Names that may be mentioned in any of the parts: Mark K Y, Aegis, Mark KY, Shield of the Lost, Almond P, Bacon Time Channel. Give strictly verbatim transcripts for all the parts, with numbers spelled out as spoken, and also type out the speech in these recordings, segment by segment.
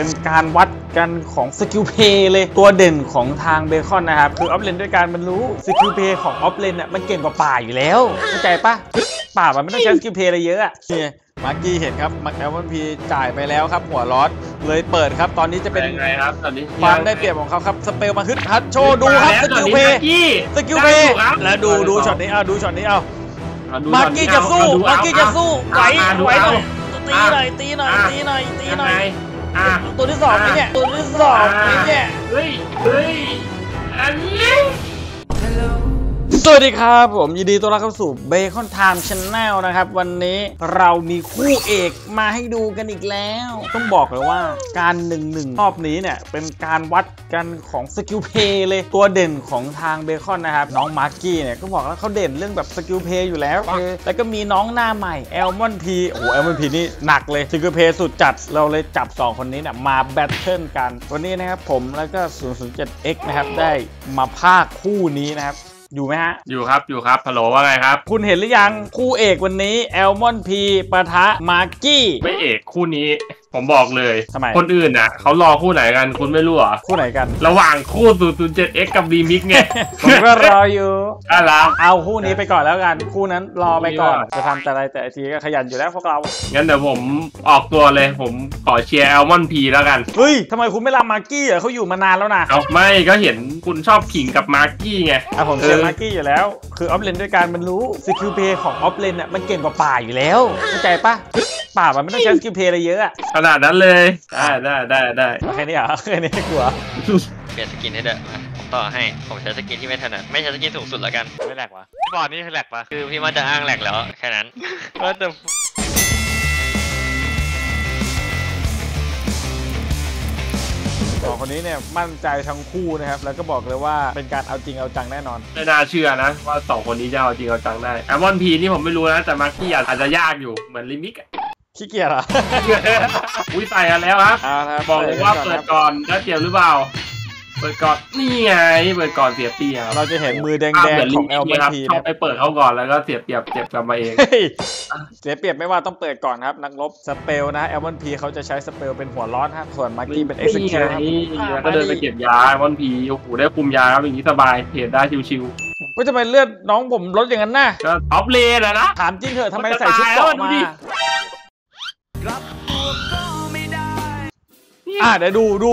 เป็นการวัดกันของสกิลเพย์เลยตัวเด่นของทางเบคอนนะครับคือออฟเลนด้วยการมันรู้สกิลเพย์ของออฟเลนอ่ะมันเก่งกว่าป่าอยู่แล้วเข้าใจปะป่ามันไม่ต้องใช้สกิลเพย์อะไรเยอะอะเนี่ยมาร์กี้เห็นครับมาร์คแอลมอนด์พีจ่ายไปแล้วครับหัวร้อนเลยเปิดครับตอนนี้จะเป็นยังไงครับตอนนี้ความได้เปรียบของเขาครับสเปลมาฮึดฮัดโชว์ดูครับสกิลเพย์สกิลเพย์แล้วดูดูช็อตนี้เอาดูช็อตนี้เอามาร์กี้จะสู้มาร์กี้จะสู้ไหวไหวตีหน่อยตีหน่อยตีหน่อยตีหน่อยตัวที่สองนี่เนี่ยตัวที่สองนี่เนี่ยเฮ้ยเฮ้ยอันนี้สวัสดีครับผมยินดีต้อนรับเข้าสู่ Bacon Time Channel นะครับวันนี้เรามีคู่เอกมาให้ดูกันอีกแล้วต้องบอกเลยว่าการหนึ่งหนึ่งรอบนี้เนี่ยเป็นการวัดกันของสกิลเพย์เลยตัวเด่นของทางเบคอนนะครับน้องมาร์กี้เนี่ยก็บอกแล้วเขาเด่นเรื่องแบบสกิลเพย์อยู่แล้วแล้วก็มีน้องหน้าใหม่ Almond P โอ้โห Almond P นี่หนักเลยสกิลเพย์สุดจัดเราเลยจับสองคนนี้เนี่ยมาแบทเทิลกันวันนี้นะครับผมแล้วก็ ศูนย์ ศูนย์ เจ็ด เอ็กซ์ นะครับได้มาพากย์คู่นี้นะครับอยู่ไหมฮะอยู่ครับอยู่ครับฮัลโหลว่าไงครับคุณเห็นหรือยังคู่เอกวันนี้ Almond P ปะทะ Mark K Y ไม่เอกคู่นี้ผมบอกเลยทำไมคนอื่นอ่ะเขารอคู่ไหนกันคุณไม่รู้หรอคู่ไหนกันระหว่างคู่ ศูนย์ ศูนย์ เจ็ด เอ็กซ์ กับ Remix ไงผมก็รออยู่อะไรเอาคู่นี้ไปก่อนแล้วกันคู่นั้นรอไปก่อนจะทำแต่อะไรแต่ทีก็ขยันอยู่แล้วพวกเรางั้นเดี๋ยวผมออกตัวเลยผมขอเชียร์ Almond P แล้วกันเฮ้ยทำไมคุณไม่รับ Mark K Y เหรอเขาอยู่มานานแล้วนะเอาไม่ก็เห็นคุณชอบขิงกับ Mark K Y ไงอ่ะผมเชียร์ Mark K Y อยู่แล้วคือออฟเลนด้วยการมันรู้สกิลเพย์ของออฟเลนอ่ะมันเก่งกว่าป่าอยู่แล้วเข้าใจปะป่ามันไม่ต้องใช้สกิลเพย์อะไรเยอะอะขนาดนั้นเลยได้ได้ได้ได้แค่นี้เหรอแค่นี้กลัวเปลี่ยนสกินให้เด้อต่อให้ผมใช้สกินที่ไม่ถนัดไม่ใช้สกินสูงสุดแล้วกันไม่แหลกวะบอร์ดนี่แหลกปะคือพี่ว่าจะอ้างแหลกแล้วแค่นั้นก็จะสองคนนี้เนี่ยมั่นใจทั้งคู่นะครับแล้วก็บอกเลยว่าเป็นการเอาจริงเอาจังแน่นอนไม่น่าเชื่อนะว่าสองคนนี้จะเอาจริงเอาจังได้แอมมอนพีนี่ผมไม่รู้นะแต่มาร์คกี้อาจจะยากอยู่เหมือนลิมิกขี้เกียจเหรออุ้ยใส่กันแล้วครับบอกเลยว่าเปิดก่อนได้เปรียบหรือเปล่าเปิดก่อนนี่ไงเปิดก่อนเสียเปรียบเราจะเห็นมือแดงๆของ Almond P ชอบไปเปิดเขาก่อนแล้วก็เสียเปรียบเจ็บกลับมาเองเสียเปรียบไม่ว่าต้องเปิดก่อนครับนักรบสเปลนะ Almond P เขาจะใช้สเปลเป็นหัวร้อนครับส่วน Mark K Y เป็น Execute แล้วก็เดินไปเก็บยา Almond P โอ้โหได้คุมยาครับอย่างนี้สบายเพจได้ชิวๆว่าจะไปเลือดน้องผมลดอย่างนั้นนะก็ออฟเลนนะถามจริงเถอะทำไมใส่ชุดเกาะมาอ่ะเดี๋ยวดูดู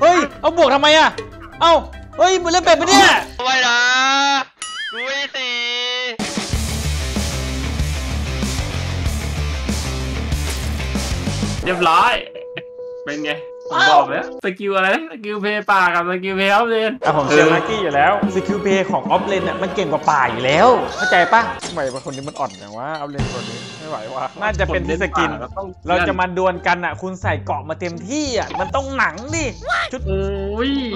เฮ้ยเอาบวกทำไมอ่ะเอ้าเฮ้ยมันเล่นเป็ดปะเนี่ยไม่นะดูสิเรียบร้อยเป็นไงผมบอกแล้วสกิลอะไรสกิลเพย์ป่ากับสกิลเพย์ออฟเลนผมเชียร์มาร์กี้อยู่แล้วสกิลเพย์ของออฟเลนเนี่ยมันเก่งกว่าป่าอยู่แล้วเข้าใจปะทำไมคนนี้มันอ่อนอย่างว่าออฟเลนคนนี้ไม่ไหวว่ะน่าจะเป็นที่สกินเราจะมาดวลกันอ่ะคุณใส่เกาะมาเต็มที่อ่ะมันต้องหนังดิชุดลู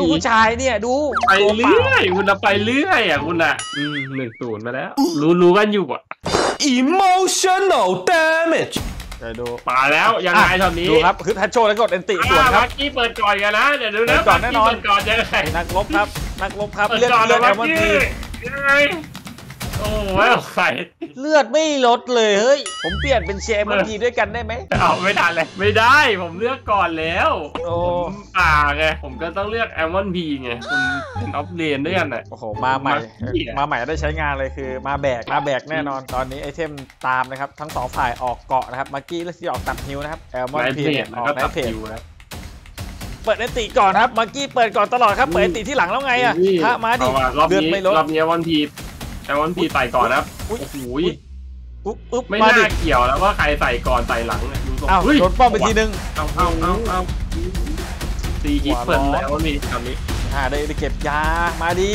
กผู้ชายเนี่ยดูไปเรื่อยคุณอะไปเรื่อยอ่ะคุณอะหนึ่งศูนย์มาแล้วรู้รู้กันอยู่อ่ะ emotional damageป่าแล้วยังไงตอนนี้ดูครับคือทัชโชว์แล้วกดเอ็นติส่วนครับที่เปิดก่อนกันนะเดี๋ยวดูนะก่อนแน่นอนก่อนจะใครนักลบครับนักลบครับเลือดเลือดแล้วมันดีโอ้ยใส่เลือดไม่ลดเลยเฮ้ยผมเปลี่ยนเป็นเชฟมันดีด้วยกันได้ไหมเอาไม่ได้เลยไม่ได้ผมเลือกก่อนแล้วผมป่าไงผมก็ต้องเลือกแอมมอนพีไงคุณเป็นออฟเลนด้วยกันอ่ะโอ้โหมาใหม่มาใหม่ได้ใช้งานเลยคือมาแบกมาแบกแน่นอนตอนนี้ไอเทมตามนะครับทั้งสองฝ่ายออกเกาะนะครับมาร์กี้และซีออกตัดฮิวนะครับแอมมอนพีออกตัดฮิวแล้วเปิดเอติก่อนครับมาร์กี้เปิดก่อนตลอดครับเปิดเอติที่หลังแล้วไงอ่ะถ้ามาดิเดือดไม่ลดรอบนี้แอมมอนพีแอมมอนด์พีใส่ก่อนครับโอ้โหอุ๊บอุ๊บไม่น่าเกี่ยวแล้วว่าใครใส่ก่อนใส่หลังเนี่ยดูตรงโดนป้อมไปทีนึงเอาเอาเอาเอาตีฮิตเปิดแล้วนี่คำนี้หาได้ไปเก็บยามาดี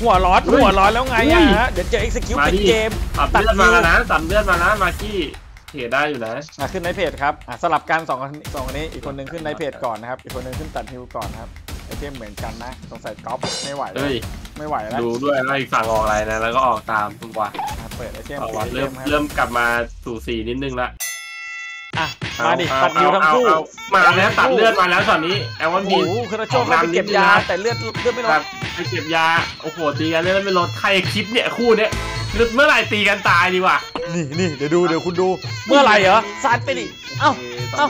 หัวร้อนหัวร้อนแล้วไงฮะเดี๋ยวเจอเอ็กซ์คิวเป็นเกมตัดเลือดมาแล้วนะตัดเลือดมาแล้วมาที่เพจได้อยู่นะขึ้นในเพจครับสลับกันสองสองคนนี้อีกคนนึงขึ้นในเพจก่อนนะครับอีกคนนึงขึ้นตัดฮิวก่อนครับไอเทมเหมือนกันนะสงสัยก๊อปไม่ไหวเลยไม่ไหวแล้วดูด้วยว่าอีกฝั่งออกอะไรนะแล้วก็ออกตามทุกวันเปิดไอเทมเริ่มเริ่มกลับมาสู่สีนิดนึงละอ่ะมาดิตัดยูทั้งคู่มาแล้วตัดเลือดมาแล้วตอนนี้แอลวันดีคือเราโชคไปเก็บยาแต่เลือดเลือดไม่ลดไปเก็บยาโอ้โหตีกันเลือดไม่ลดใครคิดเนี่ยคู่เนี้ยเมื่อไหร่ตีกันตายดีกว่านี่นี่เดี๋ยวดูเดี๋ยวคุณดูเมื่อไหร่เหรอซัดไปดิเอ้าเอ้า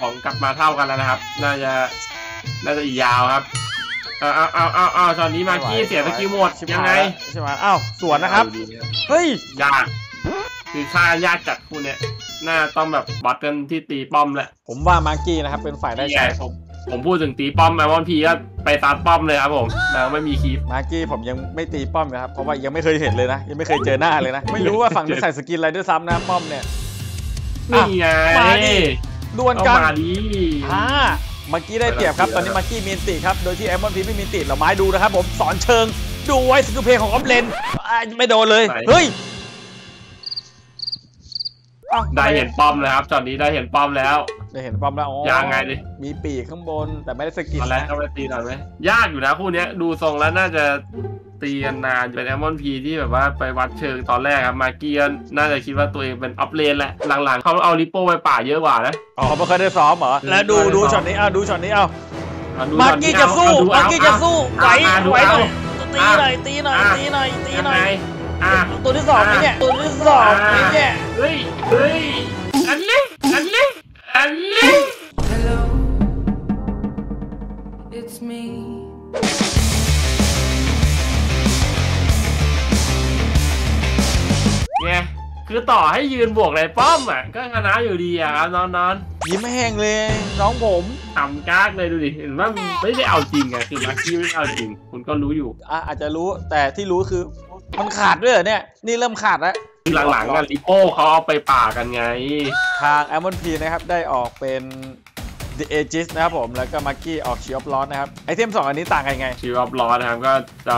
ของกลับมาเท่ากันแล้วนะครับน่าจะน่าจะอีกยาวครับเอาเอาเอาเอาเอาตอนนี้มากี้เสียสกิลหมดยังไงใช่ไหมอ้าวสวนนะครับเฮ้ยยากคือค่ายากจัดคู่เนี่ยน่าต้องแบบบอทกันที่ตีป้อมแหละผมว่ามากี้นะครับเป็นฝ่ายได้ใช้ผมผมพูดถึงตีป้อมAlmond Pก็ไปตามป้อมเลยครับผมนะไม่มีคีฟมากี้ผมยังไม่ตีป้อมนะครับเพราะว่ายังไม่เคยเห็นเลยนะยังไม่เคยเจอหน้าเลยนะไม่รู้ว่าฝั่งนี้ใส่สกินอะไรด้วยซ้ำนะป้อมเนี่ยนี่ไงมาดิดวลกันอ่ามากี้ได้เปรียบครับตอนนี้มากี้มีนติครับโดยที่Almond Pไม่มีนติเราไม้ดูนะครับผมสอนเชิงดูไว้สกิลเพลงของออฟเลนไม่โดนเลยเฮ้ยได้เห็นป้อมแล้วครับตอนนี้ได้เห็นป้อมแล้วได้เห็นป้อมแล้วอ๋อยังไงดิมีปีกข้างบนแต่ไม่ได้สกิลนะต้องไปตีหน่อยไหมยากอยู่นะคู่นี้ดูทรงแล้วน่าจะตีกันนานเป็นAlmond Pที่แบบว่าไปวัดเชิงตอนแรกครับมาเกียนน่าจะคิดว่าตัวเองเป็นอัพเลนแหละหลังๆเขาเอาลิโป้ไปป่าเยอะกว่านะอ๋อไม่เคยได้ซ้อมเหรอแล้วดูดูช็อตนี้เอาดูช็อตนี้เอามาเกียจะสู้มาเกียจะสู้ไหวไหวตีหน่อยตีหน่อยตีหน่อยตีหน่อยอ่ะตัวที่สองนี่เนี่ยตัวที่สองนี่เนี่ยเฮ้ยเฮ้ยอันนี้อันนี้อันนี้เนี่ยคือต่อให้ยืนบวกในป้อมอ่ะก็ชนะอยู่ดีอ่ะครับน้องนอนยิ้มแห้งเลยน้องผมต่ำก้ากเลยดูดิเห็นว่าไม่ได้เอาจริงไงคือมากี้ไม่เอาจริงคุณก็รู้อยู่อ่ะอาจจะรู้แต่ที่รู้คือมันขาดด้วยเหรอเนี่ยนี่เริ่มขาดแล้วหลังๆกันลิโป้เขาเอาไปป่ากันไงทางAlmond Pนะครับได้ออกเป็น Aegis นะครับผมแล้วก็มากี้ออก Shield of the Lost นะครับไอเทมสองอันนี้ต่างกันไง Shield of the Lost นะครับก็จะ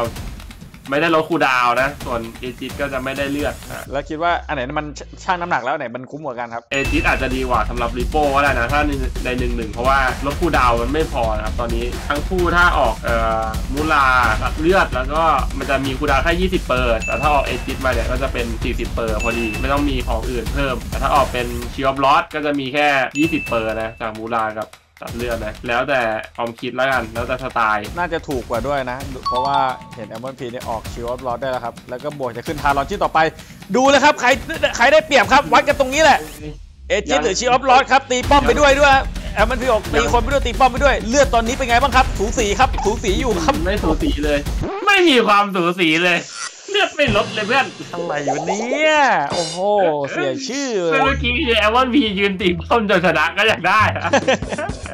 ไม่ได้ลดคูดาวนะส่วน Aegis ก็จะไม่ได้เลือดแล้วคิดว่าอันไหนมันช่างน้ำหนักแล้วไหนมันคุ้มกว่ากันครับ Aegis อาจจะดีกว่าสำหรับลิโป้ก็ได้นะถ้าในหนึ่งหนึ่งเพราะว่าลดคูดาวมันไม่พอนะครับตอนนี้ทั้งคู่ถ้าออกเอ่อมูลาเลือดแล้วก็มันจะมีคูดาวแค่ยี่สิบเปอร์แต่ถ้าออก Aegis มาเนี่ยก็จะเป็นสี่สิบเปอร์พอดีไม่ต้องมีของอื่นเพิ่มแต่ถ้าออกเป็น Shield of the Lost ก็จะมีแค่ยี่สิบเปอร์นะจากมูลากับตัดเลือดนะแล้วแต่ความคิดแล้วกันแล้วแต่สไตล์น่าจะถูกกว่าด้วยนะเพราะว่าเห็นAlmond Pเนี่ยออกShield of the Lostได้แล้วครับแล้วก็บวกจะขึ้นทารอนชิ้นต่อไปดูเลยครับใครใครได้เปรียบครับวัดกันตรงนี้แหละเอจิสหรือShield of the Lostครับตีป้อมไปด้วยด้วยAlmond Pออกตีคนไปด้วยตีป้อมไปด้วยเลือดตอนนี้เป็นไงบ้างครับสูสีครับสูสีอยู่ครับไม่สูสีเลยไม่มีความสูสีเลยเลือดไม่ลดเลยเพื่อนอะไรอยู่เนี่ยโอ้โหเสียชื่อเลยเมื่อกี้Almond Pยืนตีป้อมจนชนะก็อยากได้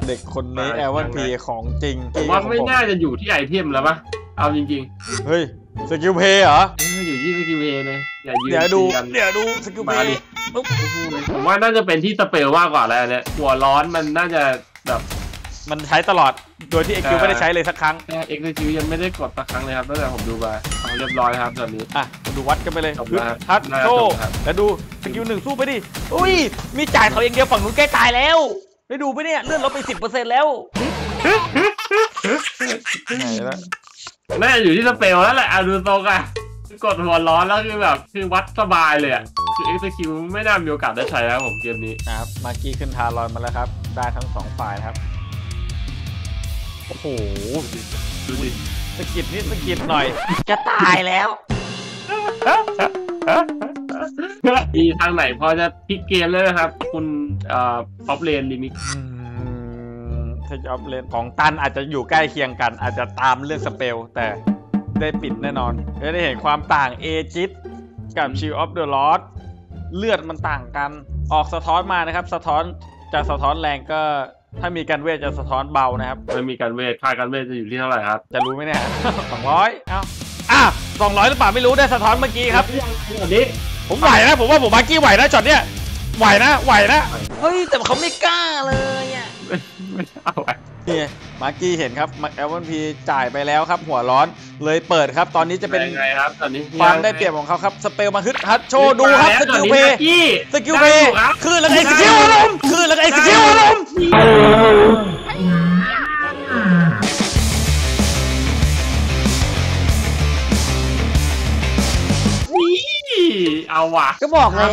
เด็กคนนี้Almond Pของจริงผมว่าไม่น่าจะอยู่ที่ไอเทมแล้วปะเอาจริงๆเฮ้ยสกิลเพย์เหรออยู่ที่สกิลเพย์เลยเดี๋ยวดูเดี๋ยวดูสกิลเพย์ผมว่าน่าจะเป็นที่สเปลมากกว่าแล้วเนี่ยหัวร้อนมันน่าจะแบบมันใช้ตลอดโดยที่เอ็กซ์คิวไม่ได้ใช้เลยสักครั้งเอ็กซ์คิวยังไม่ได้กดสักครั้งเลยครับตั้งแต่ผมดูมาเรียบร้อยครับตอนนี้อ่ะดูวัดกันไปเลยทัดโซ่แล้วดูสกิลหนึ่งสู้ไปดิอุ้ยมีจ่ายเขาเองเดียวฝั่งนู้นใกล้ตายแล้วได้ดูไหมเนี่ยเลื่อนลดไป สิบเปอร์เซ็นต์ แล้วน่าอยู่ที่สเปลแล้วแหละดูโซกะกดหัวร้อนแล้วคือแบบคือวัดสบายเลยอ่ะคือ เอ็กซ์ คิว ไม่น่ามีโอกาสได้ใช้แล้วผมเกมนี้ครับมากี้ขึ้นทารอนมาแล้วครับได้ทั้งสองฝ่ายนะครับโอ้โหดูดิสกิดนิดสกิดหน่อยจะตายแล้วมีทางไหนพอจะพลิกเกมเลยนะครับคุณออฟเลนลิมิกถ้าจะออฟเลนของตันอาจจะอยู่ใกล้เคียงกันอาจจะตามเรื่องสเปลแต่ได้ปิดแน่นอนได้เห็นความต่างเอจิสกับShield of the Lostเลือดมันต่างกันออกสะท้อนมานะครับสะท้อนจะสะท้อนแรงก็ถ้ามีการเวทจะสะท้อนเบานะครับไม่มีการเวทค่าการเวทจะอยู่ที่เท่าไหร่ครับจะรู้ไหมเนี่ยสองร้อยเอ้าอ่ะสองร้อยหรือเปล่าไม่รู้ได้สะท้อนเมื่อกี้ครับนี้ผมไหวนะผมว่าผมมากี้ไหวนะจอดเนี่ยไหวนะไหวนะเฮ้ยแต่เขาไม่กล้าเลยอ่ะไม่เอาไหวนี่มากี้เห็นครับAlmond Pจ่ายไปแล้วครับหัวร้อนเลยเปิดครับตอนนี้จะเป็นยังไงครับตอนนี้ความได้เปรียบของเขาครับสเปลมาฮึดฮัดโชว์ดูครับสกิลเพย์สกิลเพย์คือแล้วไอ้สกิลอารมณ์คือแล้วไอ้สกิลอารมณ์เอาว่ะก็บอกแล้ว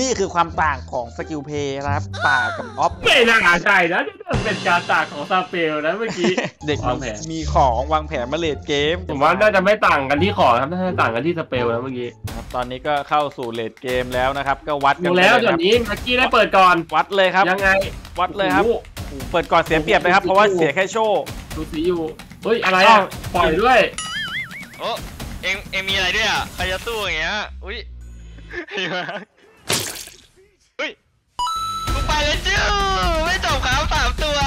นี่คือความต่างของสกิลเพย์นะครับต่างกับออฟไม่น่าใช่นะเป็นการต่างของสเปลนะเมื่อกี้เด็กวางแผนมีของวางแผนมาเลทเกมผมว่าน่าจะไม่ต่างกันที่ของครับน่าจะต่างกันที่สเปลนะเมื่อกี้ครับตอนนี้ก็เข้าสู่เลทเกมแล้วนะครับก็วัดกันแล้วตอนนี้มากี้ได้เปิดก่อนวัดเลยครับยังไงวัดเลยครับ เปิดก่อนเสียเปรียบนะครับเพราะว่าเสียแค่โชว์ดูสีอยู่เฮ้ยอะไรอ่ะปล่อยด้วยโอ้เอ็งเอ็งมีอะไรด้วยอ่ะใครจะสู้อย่างเงี้ยอุ้ยเฮ้ยมาเฮ้ยกูไปเลยจิ้วไม่จบขาวสามตัว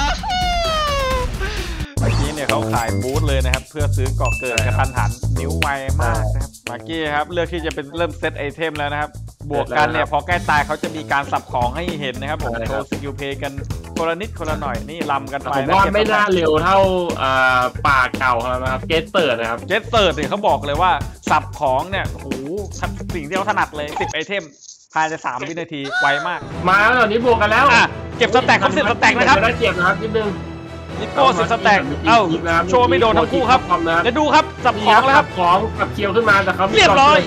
เมื่อกี้เนี่ยเขาขายบูธเลยนะครับเพื่อซื้อกอกเกิดกระทันหันนิ้วไวมากนะครับมาร์กี้ครับเลือกที่จะเป็นเริ่มเซตไอเทมแล้วนะครับบวกกันเนี่ยพอใกล้ตายเขาจะมีการสับของให้เห็นนะครับผมโชว์สกิลเพย์กันคนละนิดคนละหน่อยนี่ลำกันไปผมว่าไม่น่าเร็วเท่าป่าเก่าครับเกสเติร์ดนะครับเกสเติร์ดเนี่ยเขาบอกเลยว่าสับของเนี่ยโอ้โหสิ่งที่เขาถนัดเลยสิบไอเทมภายในสามวินาทีไวมากมาตอนนี้บวกกันแล้วเก็บสแต็กครับสิบสแต็กนะครับเก็บนะครับนิดนึงนิโก้สิบสแต็กเอ้าโชว์ไม่โดนทั้งคู่ครับแล้วดูครับสับของแล้วครับของกับเคียวขึ้นมาแต่เขาเรียบร้อย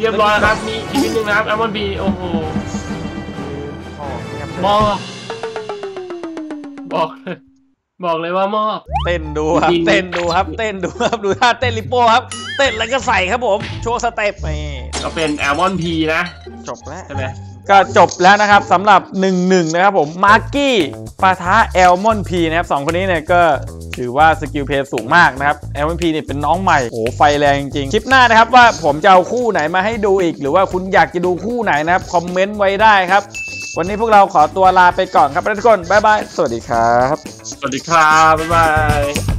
เรียบร้อยครับมีอีกนิดนึงนะครับ Almond P โอ้โหมอบบอกบอกเลยว่ามอบเต้นดูครับเต้นดูครับเต้นดูครับดูท่าเต้นลิโป้ครับเต้นแล้วก็ใส่ครับผมโชว์สเต็ปก็เป็น Almond P นะจบแล้วใช่ไหมก็จบแล้วนะครับสำหรับ หนึ่งหนึ่ง นะครับผมมาร์กี้ปะทะ Almond P นะครับสองคนนี้เนี่ยก็ถือว่าสกิลเพย์สูงมากนะครับ Almond P เนี่ยเป็นน้องใหม่โอ้ไฟแรงจริงๆคลิปหน้านะครับว่าผมจะเอาคู่ไหนมาให้ดูอีกหรือว่าคุณอยากจะดูคู่ไหนนะครับคอมเมนต์ไว้ได้ครับวันนี้พวกเราขอตัวลาไปก่อนครับทุกคนบ๊ายบายสวัสดีครับสวัสดีครับบ๊ายบาย